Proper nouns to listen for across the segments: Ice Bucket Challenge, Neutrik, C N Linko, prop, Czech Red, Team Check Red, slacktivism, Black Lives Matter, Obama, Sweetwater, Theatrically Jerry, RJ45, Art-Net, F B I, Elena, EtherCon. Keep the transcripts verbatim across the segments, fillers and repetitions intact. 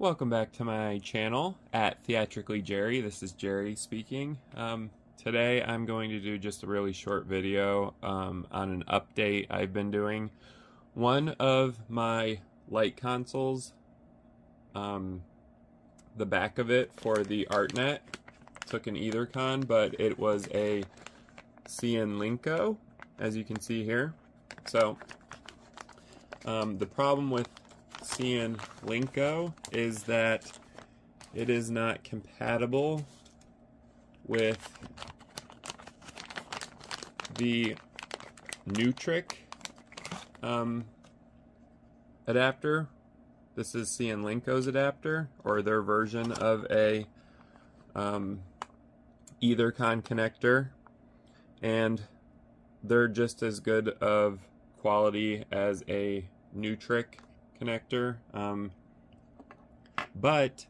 Welcome back to my channel at Theatrically Jerry. This is Jerry speaking. Um, today I'm going to do just a really short video um, on an update I've been doing. One of my light consoles, um, the back of it for the Art-Net, took an EtherCon, but it was a C N LINKO, as you can see here. So um, the problem with C N LINKO is that it is not compatible with the Neutrik um, adapter. This is C N LINKO's adapter, or their version of a um, EtherCon connector, and they're just as good of quality as a Neutrik connector, um, but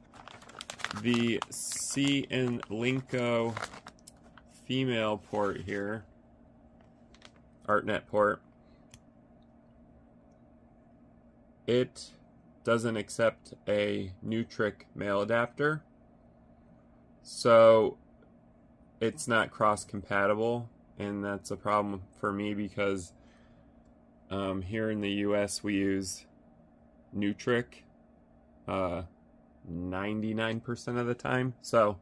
the C N LINKO female port here, Art-Net port, it doesn't accept a Neutrik male adapter, so it's not cross-compatible, and that's a problem for me because um, here in the U S we use Neutrik uh, ninety-nine percent of the time, so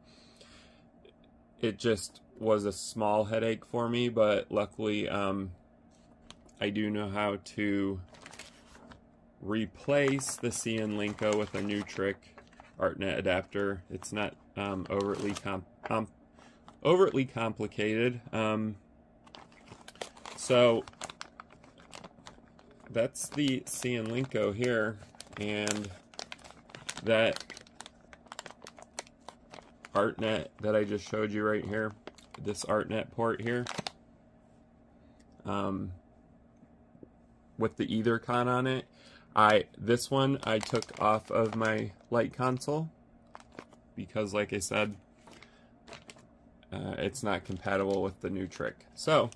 it just was a small headache for me. But luckily um, I do know how to replace the C N LINKO with a Neutrik Art-Net adapter. It's not um, overtly com com overtly complicated, um, so that's the C N LINKO here, and that Art-Net that I just showed you right here, this Art-Net port here, um, with the EtherCon on it, I this one I took off of my light console because, like I said, uh, it's not compatible with the Neutrik. So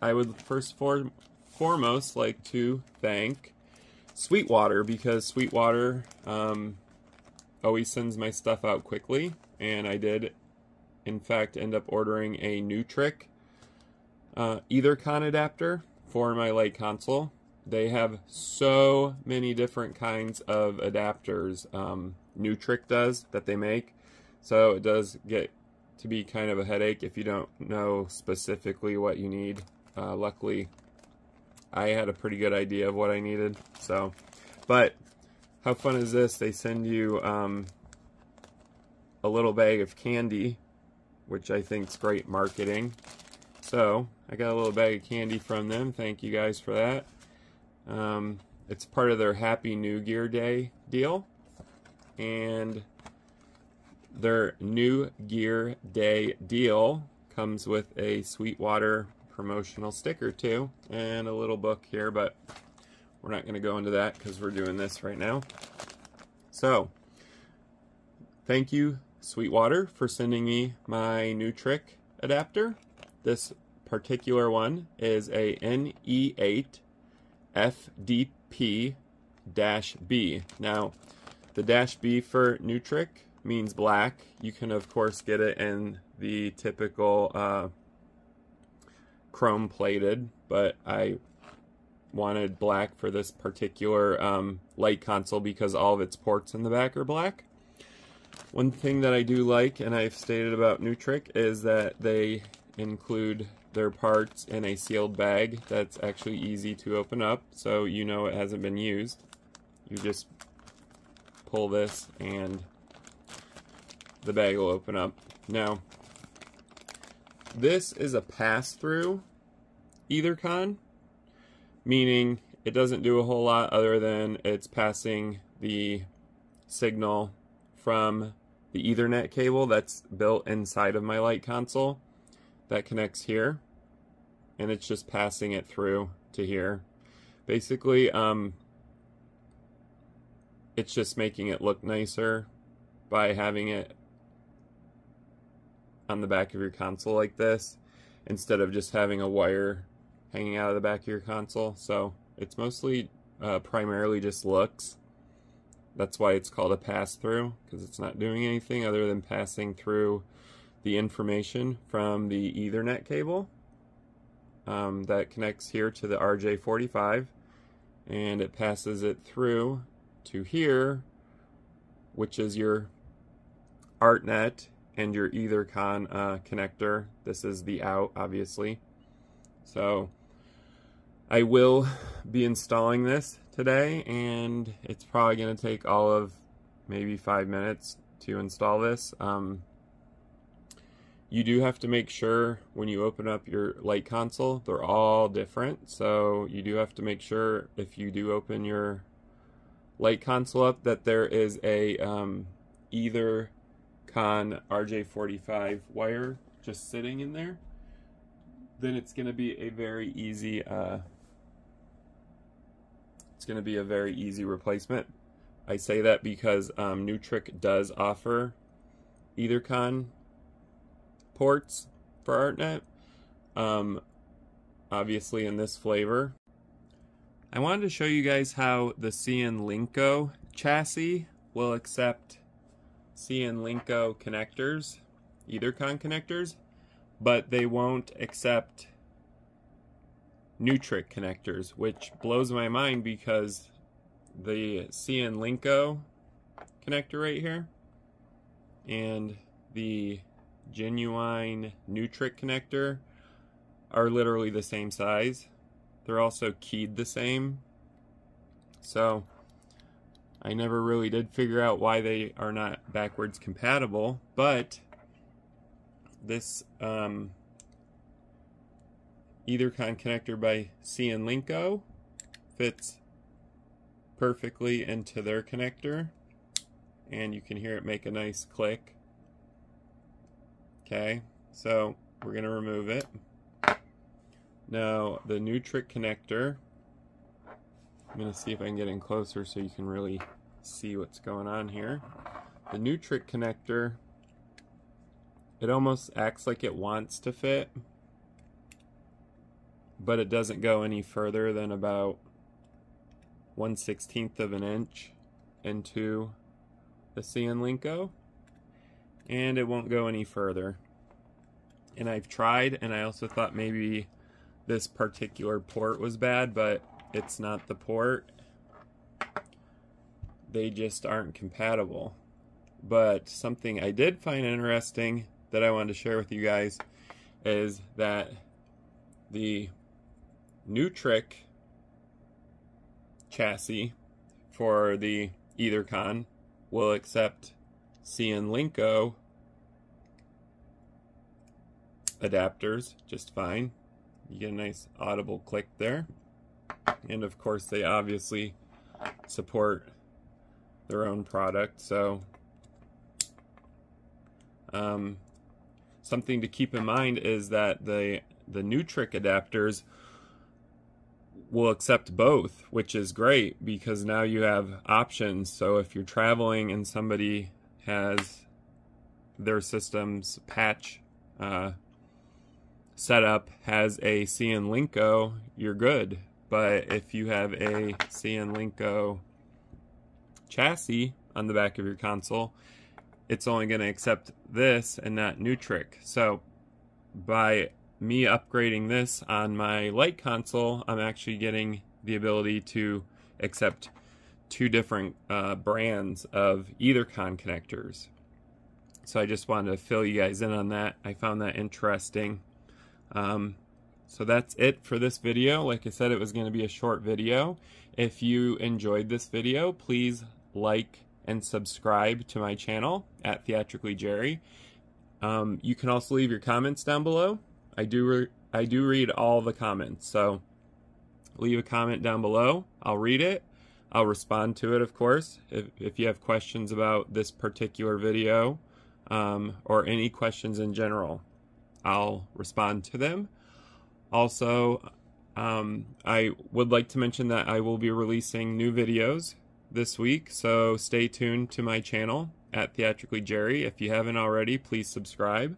I would first form foremost like to thank Sweetwater, because Sweetwater um, always sends my stuff out quickly, and I did in fact end up ordering a Neutrik uh, EtherCon adapter for my light console. They have so many different kinds of adapters, um, Neutrik does, that they make, so it does get to be kind of a headache if you don't know specifically what you need. Uh, luckily I had a pretty good idea of what I needed, so, but how fun is this? They send you um, a little bag of candy, which I think is great marketing. So I got a little bag of candy from them. Thank you guys for that. Um, it's part of their Happy New Gear Day deal, and their New Gear Day deal comes with a Sweetwater promotional sticker too, and a little book here, but we're not going to go into that because we're doing this right now. So thank you, Sweetwater, for sending me my Neutrik adapter. This particular one is a N E eight F D P B. Now the dash B for Neutrik means black. You can of course get it in the typical uh, chrome plated, but I wanted black for this particular um, light console because all of its ports in the back are black. One thing that I do like, and I've stated about Neutrik, is that they include their parts in a sealed bag that's actually easy to open up, so you know it hasn't been used. You just pull this and the bag will open up. Now this is a pass-through EtherCon, meaning it doesn't do a whole lot other than it's passing the signal from the Ethernet cable that's built inside of my light console that connects here, and it's just passing it through to here. Basically, um, it's just making it look nicer by having it on the back of your console like this, instead of just having a wire hanging out of the back of your console. So it's mostly uh, primarily just looks, That's why it's called a pass-through, because it's not doing anything other than passing through the information from the Ethernet cable um, that connects here to the R J forty-five, and it passes it through to here, which is your Art-Net and your EtherCon uh, connector. This is the out, obviously. So I will be installing this today, and it's probably going to take all of maybe five minutes to install this. Um, you do have to make sure when you open up your light console, they're all different. So you do have to make sure if you do open your light console up that there is a um, EtherCon R J forty-five wire just sitting in there. Then it's going to be a very easy uh, it's going to be a very easy replacement. I say that because um, Neutrik does offer EtherCon ports for Art-Net, um, obviously in this flavor. I wanted to show you guys how the C N Linko chassis will accept C N Linko connectors, EtherCon connectors, but they won't accept Neutrik connectors, which blows my mind because the C N Linko connector right here and the genuine Neutrik connector are literally the same size. They're also keyed the same. So I never really did figure out why they are not backwards compatible, but this um, EtherCon connector by C N Linko fits perfectly into their connector, and you can hear it make a nice click. Okay, so we're going to remove it. Now the Neutrik connector, I'm going to see if I can get in closer so you can really see what's going on here. The Neutrik connector, it almost acts like it wants to fit, but it doesn't go any further than about one sixteenth of an inch into the C N Linko, and it won't go any further. And I've tried, and I also thought maybe this particular port was bad, but it's not the port. They just aren't compatible. But something I did find interesting that I wanted to share with you guys is that the Neutrik chassis for the EtherCon will accept C N Linko adapters just fine. You get a nice audible click there. And of course they obviously support their own product, so um, something to keep in mind is that the the Neutrik adapters will accept both, which is great because now you have options. So if you're traveling and somebody has their system's patch uh, setup has a C N Linko, you're good. But if you have a C N Linko chassis on the back of your console, it's only going to accept this and not Neutrik. So by me upgrading this on my light console, I'm actually getting the ability to accept two different uh, brands of EtherCon connectors. So I just wanted to fill you guys in on that. I found that interesting. Um, So that's it for this video. Like I said, it was going to be a short video. If you enjoyed this video, please like and subscribe to my channel at Theatrically Jerry. Um, you can also leave your comments down below. I do re I do read all the comments, so leave a comment down below. I'll read it. I'll respond to it, of course. If, if you have questions about this particular video um, or any questions in general, I'll respond to them. Also, um, I would like to mention that I will be releasing new videos this week, so stay tuned to my channel at Theatrically Jerry. If you haven't already, please subscribe.